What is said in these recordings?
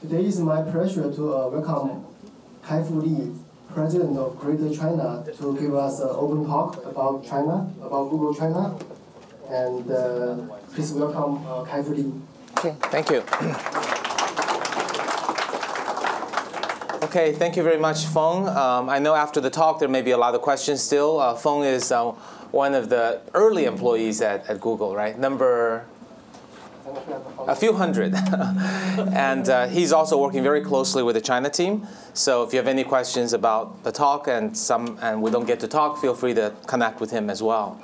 Today is my pleasure to welcome Kai-Fu Lee, President of Greater China, to give us an open talk about China, about Google China. And please welcome Kai-Fu Lee. Okay, thank you. Okay, thank you very much, Feng. I know after the talk there may be a lot of questions still. Feng is one of the early employees at Google, right? Number a few hundred. And he's also working very closely with the China team. So if you have any questions about the talk and we don't get to talk, feel free to connect with him as well.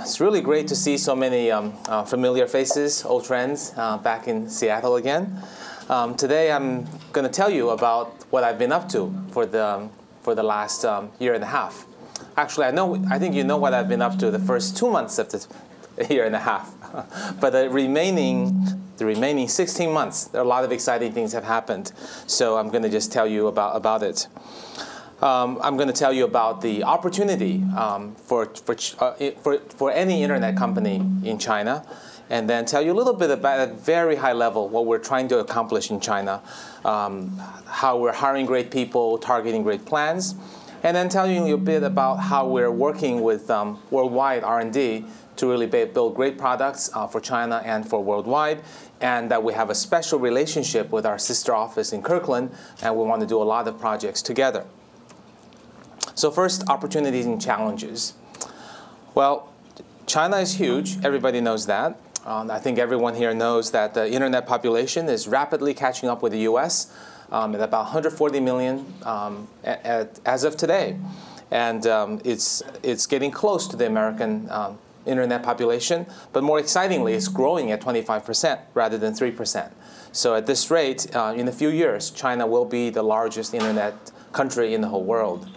It's really great to see so many familiar faces, old friends, back in Seattle again. Today I'm going to tell you about what I've been up to for the last year and a half. Actually, I think you know what I've been up to the first 2 months of the year and a half. But the remaining 16 months, a lot of exciting things have happened. So I'm going to just tell you about it. I'm going to tell you about the opportunity for any internet company in China, and then tell you a little bit about, at a very high level, what we're trying to accomplish in China, how we're hiring great people, targeting great plans, and then tell you a bit about how we're working with worldwide R&D to really build great products for China and for worldwide, and that we have a special relationship with our sister office in Kirkland, and we want to do a lot of projects together. So first, opportunities and challenges. Well, China is huge. Everybody knows that. I think everyone here knows that the internet population is rapidly catching up with the U.S. At about 140 million as of today. And it's getting close to the American internet population. But more excitingly, it's growing at 25% rather than 3%. So at this rate, in a few years, China will be the largest internet country in the whole world.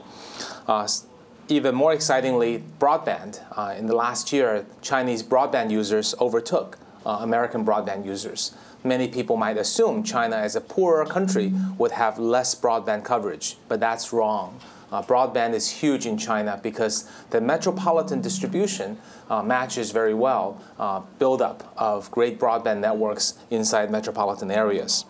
Even more excitingly, broadband. In the last year, Chinese broadband users overtook American broadband users. Many people might assume China, as a poorer country, would have less broadband coverage, but that's wrong. Broadband is huge in China because the metropolitan distribution matches very well buildup of great broadband networks inside metropolitan areas.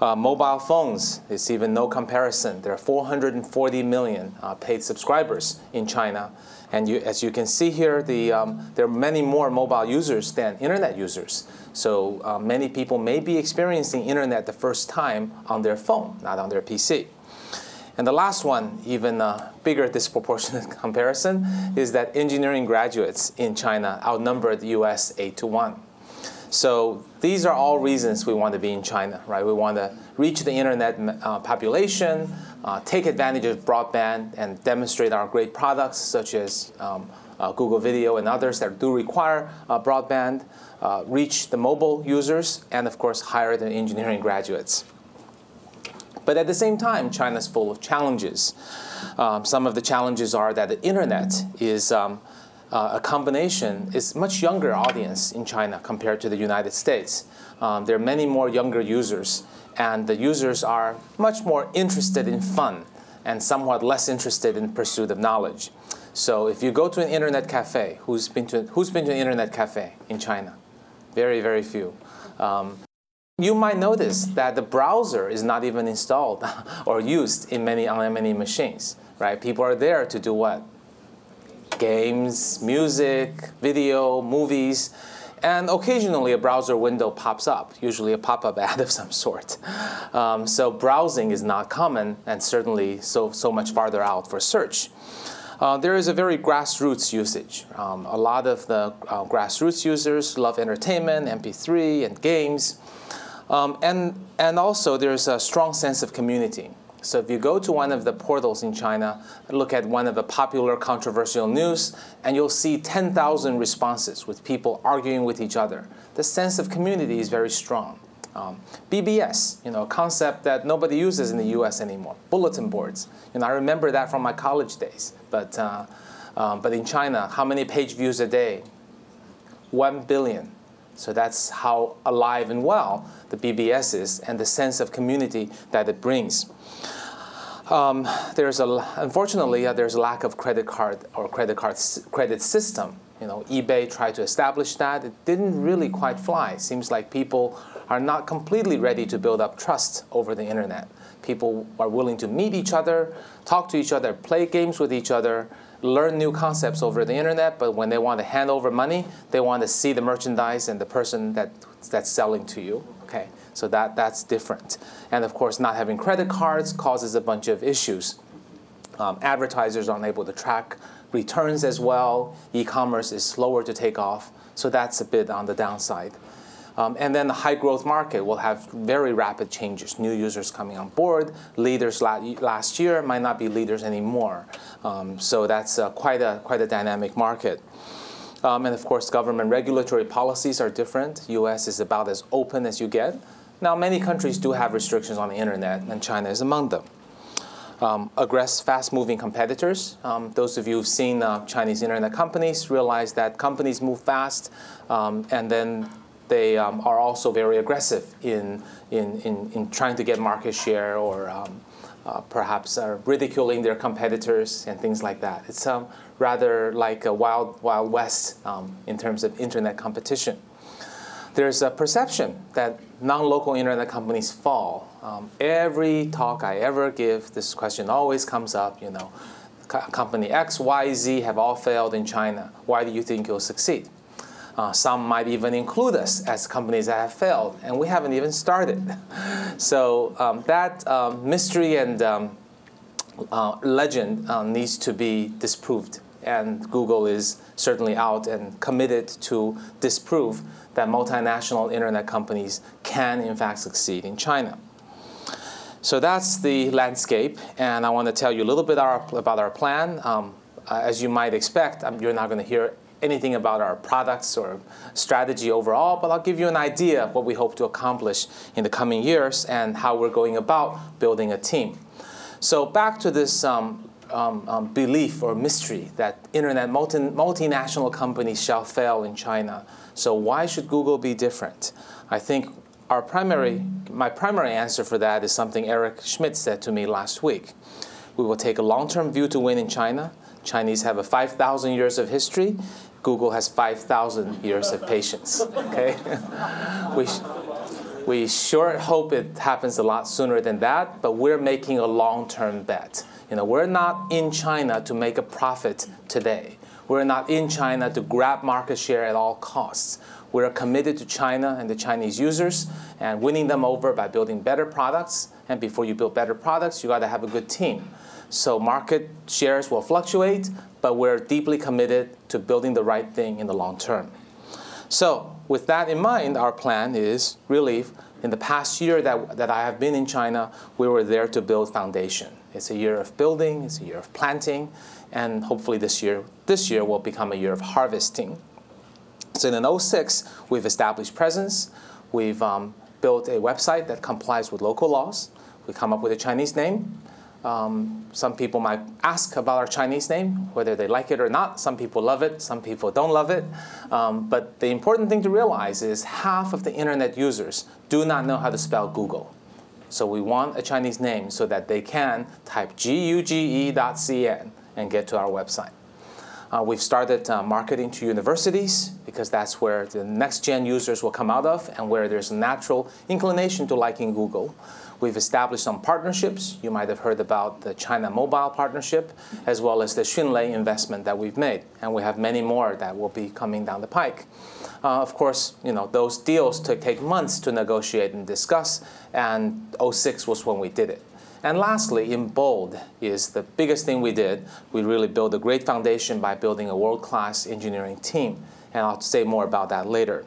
Mobile phones, it's even no comparison. There are 440 million paid subscribers in China. And as you can see here, there are many more mobile users than internet users. So many people may be experiencing internet the first time on their phone, not on their PC. And the last one, even bigger disproportionate comparison, is that engineering graduates in China outnumber the US 8-to-1. So these are all reasons we want to be in China, right? We want to reach the internet population, take advantage of broadband, and demonstrate our great products, such as Google Video and others that do require broadband, reach the mobile users, and of course, hire the engineering graduates. But at the same time, China's full of challenges. Some of the challenges are that the internet is a much younger audience in China compared to the United States. There are many more younger users, and the users are much more interested in fun and somewhat less interested in pursuit of knowledge. So if you go to an internet cafe, who's been to an internet cafe in China? Very, very few. You might notice that the browser is not even installed or used on many machines, right? People are there to do what? Games, music, video, movies, and occasionally a browser window pops up, usually a pop-up ad of some sort. So browsing is not common, and certainly so much farther out for search. There is a very grassroots usage. A lot of the grassroots users love entertainment, MP3, and games. And also there's a strong sense of community. So if you go to one of the portals in China, look at one of the popular controversial news, and you'll see 10,000 responses with people arguing with each other. The sense of community is very strong. BBS, a concept that nobody uses in the U.S. anymore, bulletin boards. I remember that from my college days. But in China, how many page views a day? 1 billion. So that's how alive and well the BBS is and the sense of community that it brings. Unfortunately, there's a lack of credit card or credit system. eBay tried to establish that. It didn't really quite fly. Seems like people are not completely ready to build up trust over the internet. People are willing to meet each other, talk to each other, play games with each other, learn new concepts over the internet, but when they want to hand over money, they want to see the merchandise and the person that's selling to you. Okay, so that's different. And of course, not having credit cards causes a bunch of issues. Advertisers aren't able to track returns as well. E-commerce is slower to take off, so that's a bit on the downside. And then the high-growth market will have very rapid changes. New users coming on board, leaders last year might not be leaders anymore. So that's quite a dynamic market. And of course, government regulatory policies are different. U.S. is about as open as you get. Now, many countries do have restrictions on the internet, and China is among them. Aggressive, fast-moving competitors. Those of you who've seen Chinese internet companies realize that companies move fast, and then they are also very aggressive in trying to get market share, or perhaps are ridiculing their competitors and things like that. It's rather like a wild west in terms of internet competition. There's a perception that non-local internet companies fall. Every talk I ever give, this question always comes up, you know, company X, Y, Z have all failed in China. Why do you think you'll succeed? Some might even include us as companies that have failed, and we haven't even started. So that mystery and legend needs to be disproved. And Google is certainly out and committed to disprove that multinational internet companies can, in fact, succeed in China. So that's the landscape, and I want to tell you a little bit about our plan. As you might expect, you're not going to hear anything about our products or strategy overall, but I'll give you an idea of what we hope to accomplish in the coming years and how we're going about building a team. So back to this belief or mystery that internet multinational companies shall fail in China. So why should Google be different? I think my primary answer for that is something Eric Schmidt said to me last week. We will take a long-term view to win in China. Chinese have a 5,000 years of history. Google has 5,000 years of patience. Okay? We sure hope it happens a lot sooner than that, but we're making a long-term bet. You know, we're not in China to make a profit today. We're not in China to grab market share at all costs. We're committed to China and the Chinese users and winning them over by building better products. And before you build better products, you got to have a good team. So market shares will fluctuate, but we're deeply committed to building the right thing in the long term. So with that in mind, our plan is really, in the past year that I have been in China, we were there to build foundation. It's a year of building, it's a year of planting, and hopefully this year will become a year of harvesting. So in 2006, we've established presence. We've built a website that complies with local laws. We come up with a Chinese name. Some people might ask about our Chinese name, whether they like it or not. Some people love it, some people don't love it. But the important thing to realize is half of the internet users do not know how to spell Google. So we want a Chinese name so that they can type guge.cn and get to our website. We've started marketing to universities, because that's where the next-gen users will come out of and where there's a natural inclination to liking Google. We've established some partnerships. You might have heard about the China Mobile partnership, as well as the Xunlei investment that we've made. And we have many more that will be coming down the pike. Of course, you know, those deals take months to negotiate and discuss, and 2006 was when we did it. And lastly, in bold is the biggest thing we did. We really built a great foundation by building a world-class engineering team. And I'll say more about that later.